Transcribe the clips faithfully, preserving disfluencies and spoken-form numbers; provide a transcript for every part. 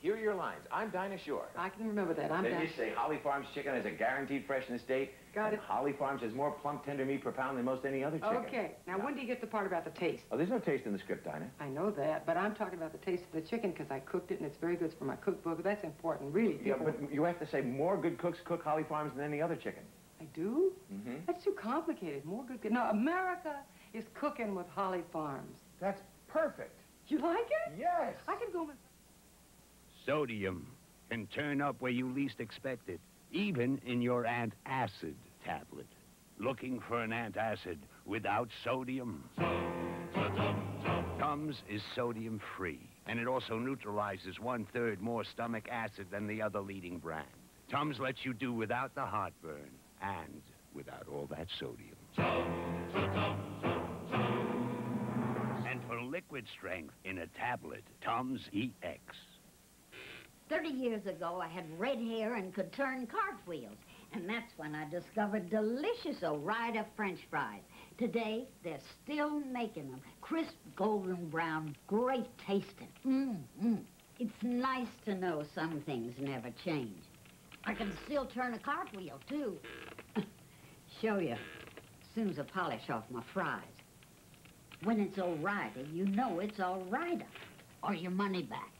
Here are your lines. I'm Dinah Shore. I can remember that. I'm Dinah Shore. They just say Holly Farms chicken has a guaranteed freshness date. Got it. Holly Farms has more plump, tender meat per pound than most any other chicken. Okay. Now, yeah. When do you get the part about the taste? Oh, there's no taste in the script, Dinah. I know that, but I'm talking about the taste of the chicken because I cooked it, and it's very good for my cookbook. That's important, really. Yeah, people... but you have to say more good cooks cook Holly Farms than any other chicken. I do? Mm-hmm. That's too complicated. More good cooks. No, America is cooking with Holly Farms. That's perfect. You like it? Yes. I can go with... Sodium can turn up where you least expect it, even in your antacid tablet. Looking for an antacid without sodium? Tums is sodium-free, and it also neutralizes one-third more stomach acid than the other leading brand. Tums lets you do without the heartburn and without all that sodium. And for liquid strength in a tablet, Tums E X. Thirty years ago, I had red hair and could turn cartwheels. And that's when I discovered delicious Ore-Ida French fries. Today, they're still making them. Crisp, golden brown, great tasting. Mm-mm. It's nice to know some things never change. I can still turn a cartwheel, too. Show you, as soon as I polish off my fries. When it's Ore-Ida, you know it's Ore-Ida, or your money back.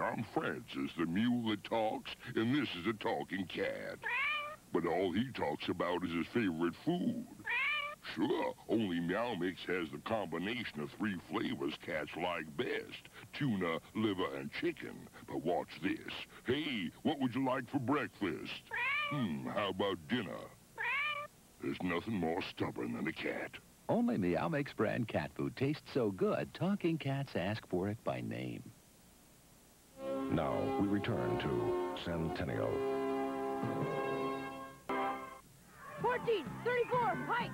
I'm Francis, the mule that talks, and this is a talking cat. But all he talks about is his favorite food. Sure, only Meow Mix has the combination of three flavors cats like best. Tuna, liver, and chicken. But watch this. Hey, what would you like for breakfast? Hmm, how about dinner? There's nothing more stubborn than a cat. Only Meow Mix brand cat food tastes so good, talking cats ask for it by name. Now, we return to Centennial. fourteen thirty-four, Pike!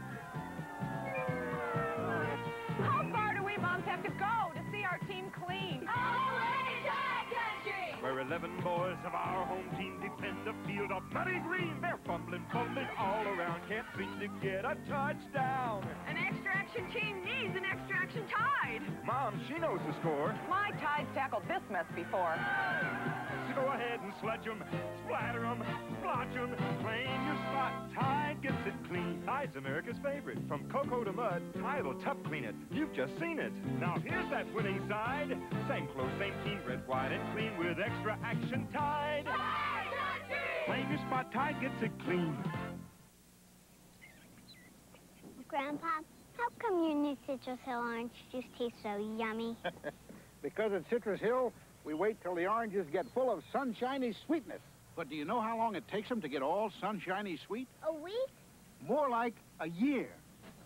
How far do we moms have to go to see our team clean? All in Tide Country! Where eleven boys of our home team defend a field of muddy green. They're fumbling, fumbling all around. Can't seem to get a touchdown. An extra action team needs an extra action Tide. Mom, she knows the score. My Tide's tackled this mess before. So go ahead and sludge them, splatter them, splotch them, claim your spot. Tide gets it clean. Tide's America's favorite. From cocoa to mud, Tide will tough clean it. You've just seen it. Now here's that winning side. Same clothes, same team, red, white, and clean with extra action Tide. Tide Country! Claim your spot. Tide gets it clean. Grandpa, how come your new Citrus Hill orange juice tastes so yummy? Because at Citrus Hill, we wait till the oranges get full of sunshiny sweetness. But do you know how long it takes them to get all sunshiny sweet? A week? More like a year.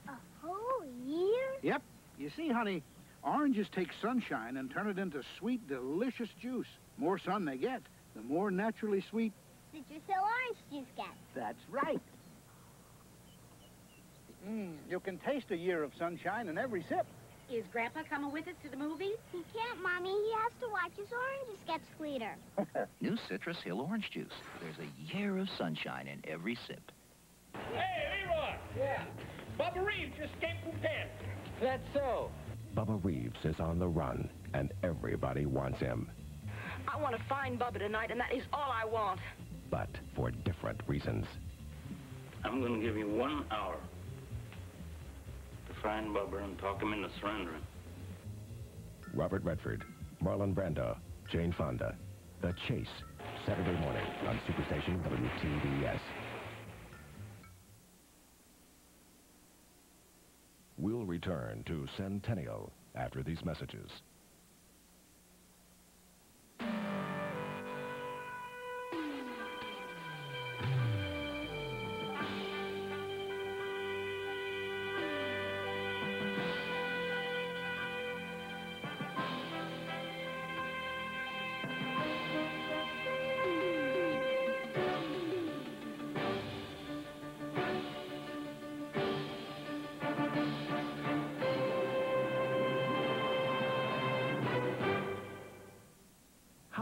A whole year? Yep. You see, honey, oranges take sunshine and turn it into sweet, delicious juice. More sun they get, the more naturally sweet Citrus Hill orange juice gets. That's right. Mm, you can taste a year of sunshine in every sip. Is Grandpa coming with us to the movies? He can't, Mommy. He has to watch his oranges get sweeter. New Citrus Hill orange juice. There's a year of sunshine in every sip. Hey, Leroy! Yeah? Bubba Reeves just escaped from pen. That's so. Bubba Reeves is on the run, and everybody wants him. I want to find Bubba tonight, and that is all I want. But for different reasons. I'm going to give you one hour. Find Bubba and talk him into surrendering. Robert Redford, Marlon Brando, Jane Fonda, The Chase, Saturday morning on Superstation W T B S. We'll return to Centennial after these messages.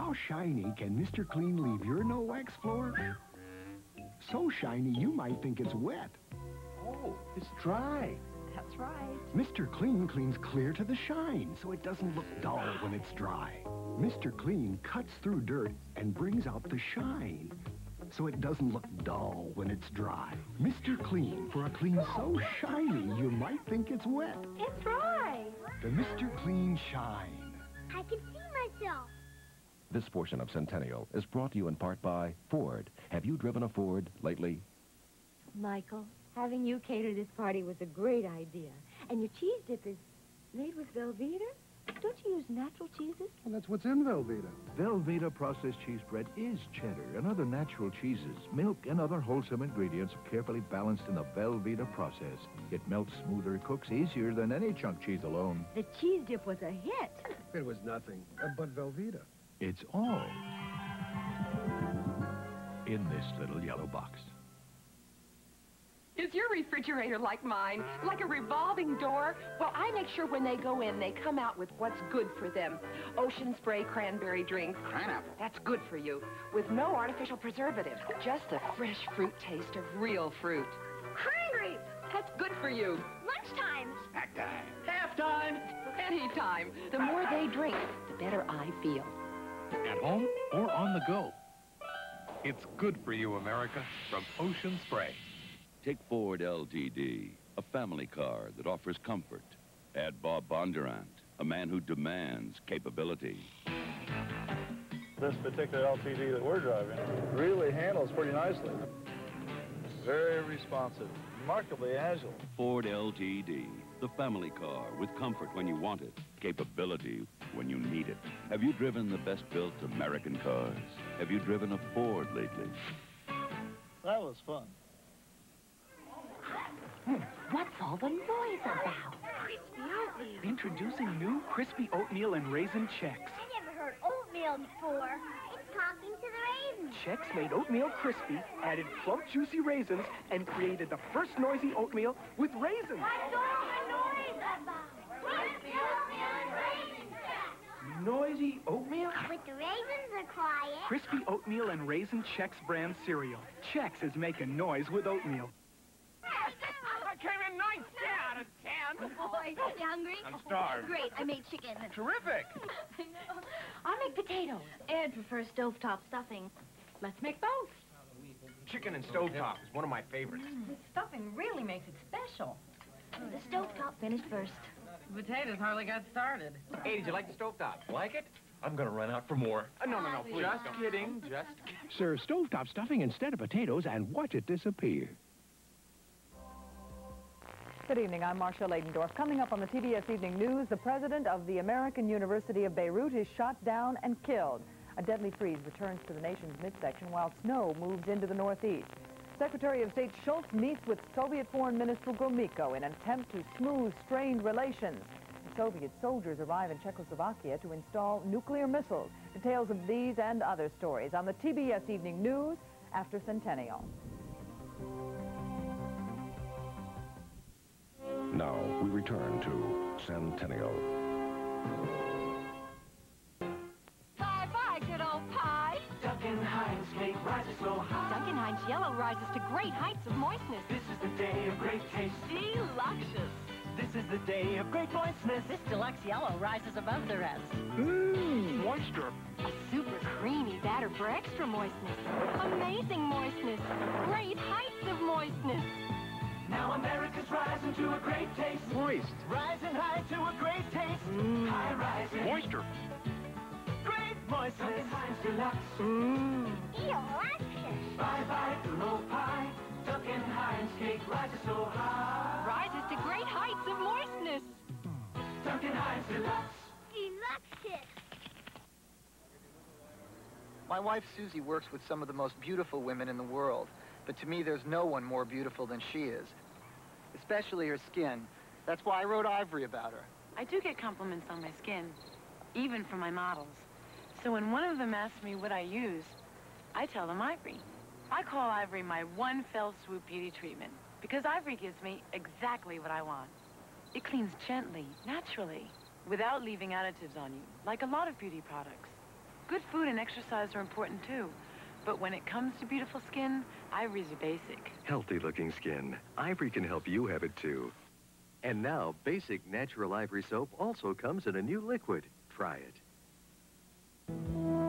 How shiny can Mister Clean leave your no-wax floor? So shiny you might think it's wet. Oh, it's dry. That's right. Mister Clean cleans clear to the shine, so it doesn't look dull when it's dry. Mister Clean cuts through dirt and brings out the shine, so it doesn't look dull when it's dry. Mister Clean, for a clean so shiny you might think it's wet. It's dry. The Mister Clean Shine. I can see myself. This portion of Centennial is brought to you in part by Ford. Have you driven a Ford lately? Michael, having you cater this party was a great idea. And your cheese dip is made with Velveeta? Don't you use natural cheeses? Well, that's what's in Velveeta. Velveeta processed cheese bread is cheddar and other natural cheeses, milk, and other wholesome ingredients carefully balanced in the Velveeta process. It melts smoother, cooks easier than any chunk cheese alone. The cheese dip was a hit. It was nothing but Velveeta. It's all in this little yellow box. Is your refrigerator like mine, like a revolving door? Well, I make sure when they go in, they come out with what's good for them. Ocean Spray cranberry drinks. Cranapple. That's good for you, with no artificial preservatives. Just the fresh fruit taste of real fruit. Hungry. That's good for you. Lunchtime. Snack time. Half time. Any time. The more they drink, the better I feel. At home or on the go. It's good for you, America, from Ocean Spray. Take Ford L T D, a family car that offers comfort. Add Bob Bondurant, a man who demands capability. This particular L T D that we're driving really handles pretty nicely. Very responsive, remarkably agile. Ford L T D, the family car with comfort when you want it, capability when you need it. Have you driven the best-built American cars? Have you driven a Ford lately? That was fun. What's all the noise about? Crispy oatmeal. Introducing new Crispy Oatmeal and Raisin Chex. I never heard oatmeal before. It's talking to the raisins. Chex made oatmeal crispy, added plump, juicy raisins, and created the first noisy oatmeal with raisins. What's all the noise about? Crispy oatmeal and Raisin Chex. Noisy oatmeal? But the raisins are quiet. Crispy Oatmeal and Raisin Chex brand cereal. Chex is making noise with oatmeal. Boy, you hungry? I'm starved. Great, I made chicken. Terrific. I know. I'll make potatoes. Ed prefers stovetop stuffing. Let's make both. Chicken and stovetop is one of my favorites. Mm, stuffing really makes it special. The stovetop finished first. The potatoes hardly got started. Hey, did you like the stovetop? Like it? I'm going to run out for more. Uh, no, no, no, please. Just kidding. Just kidding. Serve stovetop stuffing instead of potatoes and watch it disappear. Good evening, I'm Marsha Leidendorf. Coming up on the T B S Evening News, the president of the American University of Beirut is shot down and killed. A deadly freeze returns to the nation's midsection while snow moves into the northeast. Secretary of State Schultz meets with Soviet Foreign Minister Gromyko in an attempt to smooth strained relations. The Soviet soldiers arrive in Czechoslovakia to install nuclear missiles. Details of these and other stories on the T B S Evening News after Centennial. Now, we return to Centennial. Bye-bye, good old pie. Duncan Hines make rises so high. Duncan Hines Jell-O rises to great heights of moistness. This is the day of great taste. Deluxious. This is the day of great moistness. This deluxe Jell-O rises above the rest. Mmm, moisture. A super creamy batter for extra moistness. Amazing moistness. Great heights of moistness. Now America's rising to a great taste. Moist. Rising high to a great taste. Mm. High rising. Moisture. Great moisture. Duncan Hines Deluxe. Mmm. Electric. Bye-bye, good old pie. Duncan Hines cake rises so high. Rises to great heights of moistness. Duncan Hines Deluxe. Electric. My wife, Susie, works with some of the most beautiful women in the world. But to me, there's no one more beautiful than she is, especially her skin. That's why I wrote Ivory about her. I do get compliments on my skin, even from my models. So when one of them asks me what I use, I tell them Ivory. I call Ivory my one fell swoop beauty treatment because Ivory gives me exactly what I want. It cleans gently, naturally, without leaving additives on you, like a lot of beauty products. Good food and exercise are important too. But when it comes to beautiful skin, Ivory's a basic. Healthy looking skin. Ivory can help you have it too. And now, Basic Natural Ivory Soap also comes in a new liquid. Try it.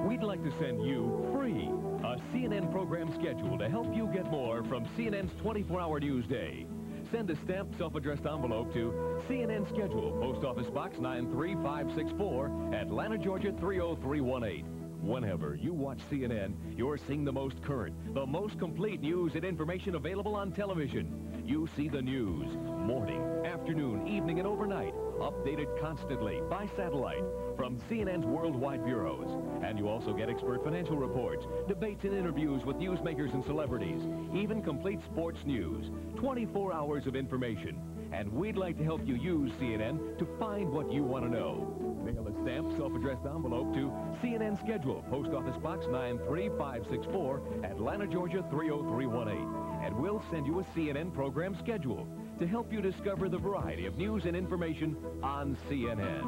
We'd like to send you free a C N N program schedule to help you get more from C N N's twenty-four hour news day. Send a stamped, self-addressed envelope to C N N Schedule, Post Office Box nine three five six four, Atlanta, Georgia three oh three one eight. Whenever you watch C N N, you're seeing the most current, the most complete news and information available on television. You see the news morning, afternoon, evening, and overnight, updated constantly by satellite from C N N's worldwide bureaus. And you also get expert financial reports, debates and interviews with newsmakers and celebrities, even complete sports news, twenty-four hours of information. And we'd like to help you use C N N to find what you want to know. Mail a stamped, self-addressed envelope to C N N Schedule, Post Office Box nine three five six four, Atlanta, Georgia three oh three one eight. And we'll send you a C N N program schedule to help you discover the variety of news and information on C N N.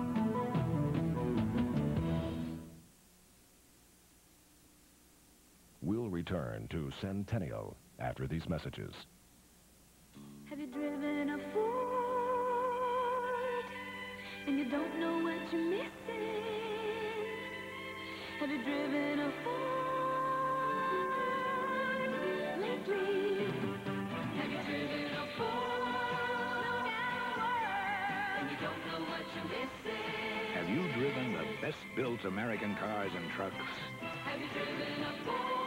We'll return to Centennial after these messages. Have you driven a Ford and you don't know what you're missing? Have you driven a Ford lately? Have you driven a Ford and you don't know what you're missing? Have you driven the best-built American cars and trucks? Have you driven a Ford?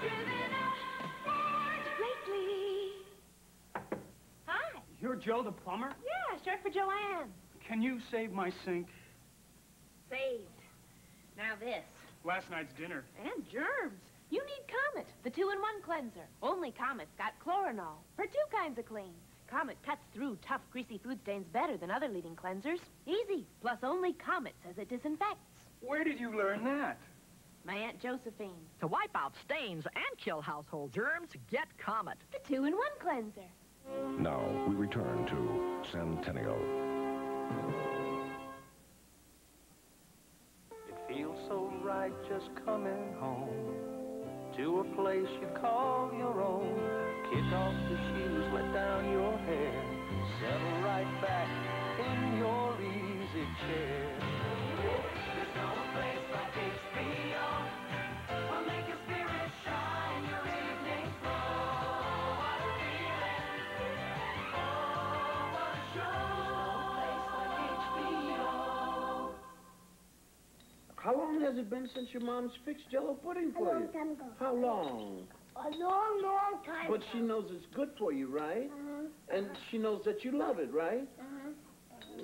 Driven a Ford lately? You're Joe the plumber? Yeah, I work for Joanne. Can you save my sink? Saved. Now this. Last night's dinner. And germs. You need Comet, the two in one cleanser. Only Comet's got chlorinol for two kinds of clean. Comet cuts through tough, greasy food stains better than other leading cleansers. Easy. Plus only Comet says it disinfects. Where did you learn that? My Aunt Josephine. To wipe out stains and kill household germs, get Comet. The two in one cleanser. Now, we return to Centennial. It feels so right just coming home to a place you call your own. Kick off the shoes, let down your hair, settle right back in your easy chair. There's no place like H B O will make your spirit shine, your evening glow. How long has it been since your mom's fixed Jell-O pudding for you? A long time ago. How long? A long, long time ago. But she knows it's good for you, right? Uh-huh. And she knows that you love it, right? Uh-huh.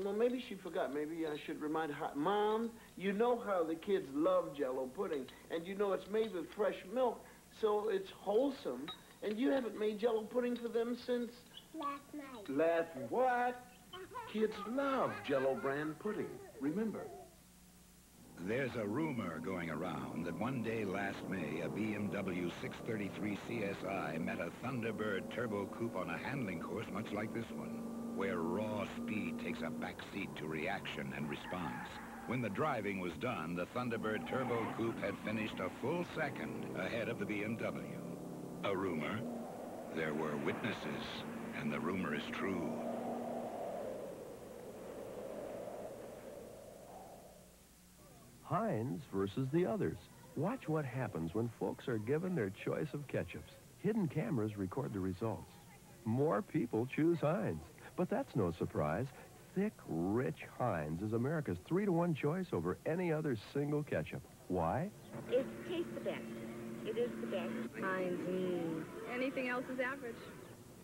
Well, maybe she forgot. Maybe I should remind her. Mom, you know how the kids love Jell-O pudding, and you know it's made with fresh milk, so it's wholesome, and you haven't made Jell-O pudding for them since... Last night. Last what? Kids love Jell-O brand pudding, remember. There's a rumor going around that one day last May, a B M W six thirty-three C S I met a Thunderbird Turbo Coupe on a handling course much like this one, where raw speed takes a backseat to reaction and response. When the driving was done, the Thunderbird Turbo Coupe had finished a full second ahead of the B M W. A rumor. There were witnesses, and the rumor is true. Heinz versus the others. Watch what happens when folks are given their choice of ketchups. Hidden cameras record the results. More people choose Heinz, but that's no surprise. Thick, rich Heinz is America's three to one choice over any other single ketchup. Why? It tastes the best. It is the best. Heinz, mm. Anything else is average.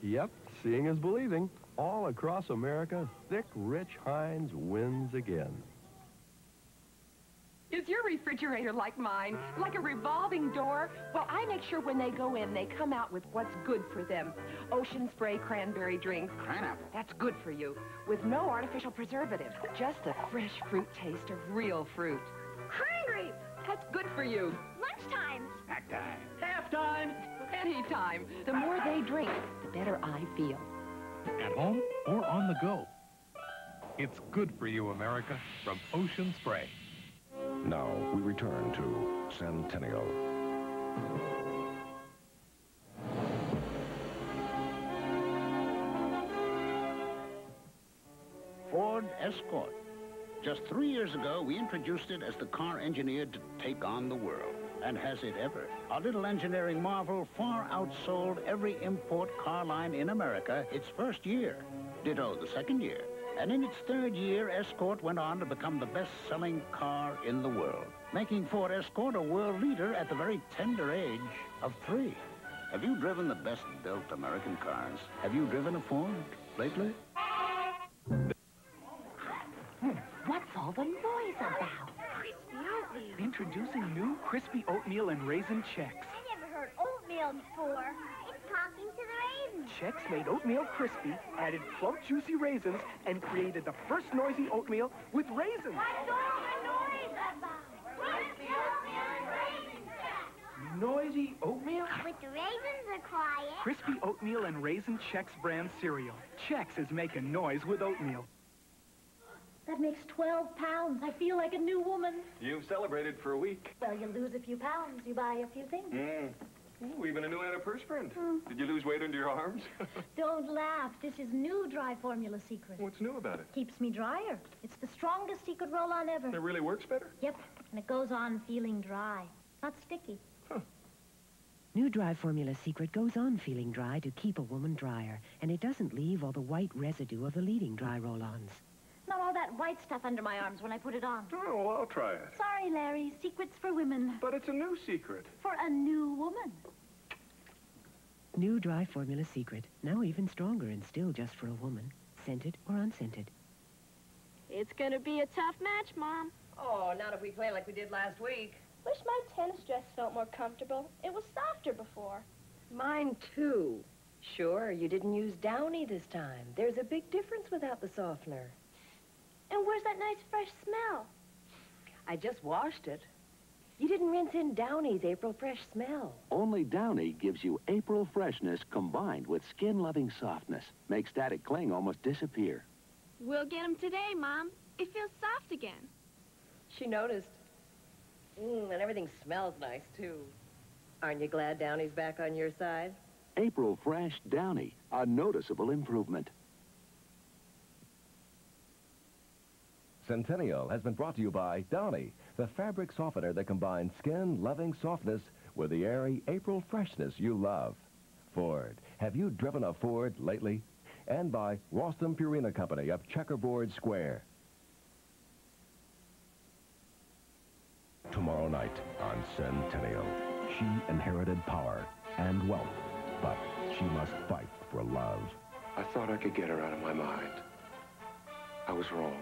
Yep, seeing is believing. All across America, thick, rich Heinz wins again. Is your refrigerator like mine? Like a revolving door? Well, I make sure when they go in, they come out with what's good for them. Ocean Spray cranberry drink. Cranapple. That's good for you. With no artificial preservative. Just a fresh fruit taste of real fruit. Cranberry! That's good for you. Lunchtime. Snack time. Half time. Any time. The more they drink, the better I feel. At home or on the go. It's good for you, America, from Ocean Spray. Now we return to Centennial. Ford Escort. Just three years ago, we introduced it as the car engineered to take on the world. And has it ever. Our little engineering marvel far outsold every import car line in America its first year. Ditto the second year. And in its third year, Escort went on to become the best-selling car in the world, making Ford Escort a world leader at the very tender age of three. Have you driven the best-built American cars? Have you driven a Ford lately? What's all the noise about? Crispy oatmeal. Introducing new Crispy Oatmeal and Raisin Chex. I never heard oatmeal before. It's talking to the raisins. Chex made oatmeal crispy, added plump, juicy raisins, and created the first noisy oatmeal with raisins. What's all the noise about? Crispy Oatmeal and Raisin Chex. Noisy oatmeal? With the raisins are quiet. Crispy Oatmeal and Raisin Chex brand cereal. Chex is making noise with oatmeal. That makes twelve pounds. I feel like a new woman. You've celebrated for a week. Well, you lose a few pounds. You buy a few things. Mm. Ooh, even a new antiperspirant. Mm. Did you lose weight under your arms? Don't laugh. This is new Dry Formula Secret. What's new about it? Keeps me drier. It's the strongest secret roll-on ever. It really works better? Yep. And it goes on feeling dry. Not sticky. Huh. New Dry Formula Secret goes on feeling dry to keep a woman drier. And it doesn't leave all the white residue of the leading dry roll-ons. Not all that white stuff under my arms when I put it on. Oh, well, I'll try it. Sorry, Larry. Secret's for women. But it's a new secret. For a new woman. New Dry Formula Secret. Now even stronger and still just for a woman. Scented or unscented. It's going to be a tough match, Mom. Oh, not if we play like we did last week. Wish my tennis dress felt more comfortable. It was softer before. Mine, too. Sure, you didn't use Downy this time. There's a big difference without the softener. And where's that nice, fresh smell? I just washed it. You didn't rinse in Downy's April Fresh smell. Only Downy gives you April freshness combined with skin-loving softness. Makes static cling almost disappear. We'll get him today, Mom. It feels soft again. She noticed. Mmm, and everything smells nice, too. Aren't you glad Downy's back on your side? April Fresh Downy, a noticeable improvement. Centennial has been brought to you by Downy, the fabric softener that combines skin-loving softness with the airy April freshness you love. Ford, have you driven a Ford lately? And by Ralston Purina Company of Checkerboard Square. Tomorrow night on Centennial, she inherited power and wealth, but she must fight for love. I thought I could get her out of my mind. I was wrong.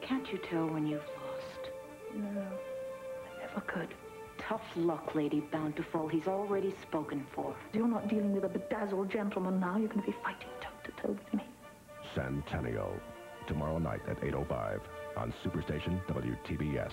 Can't you tell when you've lost? No, I never could. Tough luck, Lady Bountiful. He's already spoken for. You're not dealing with a bedazzled gentleman now. You're going to be fighting toe-to-toe with me. Centennial, tomorrow night at eight oh five on Superstation W T B S.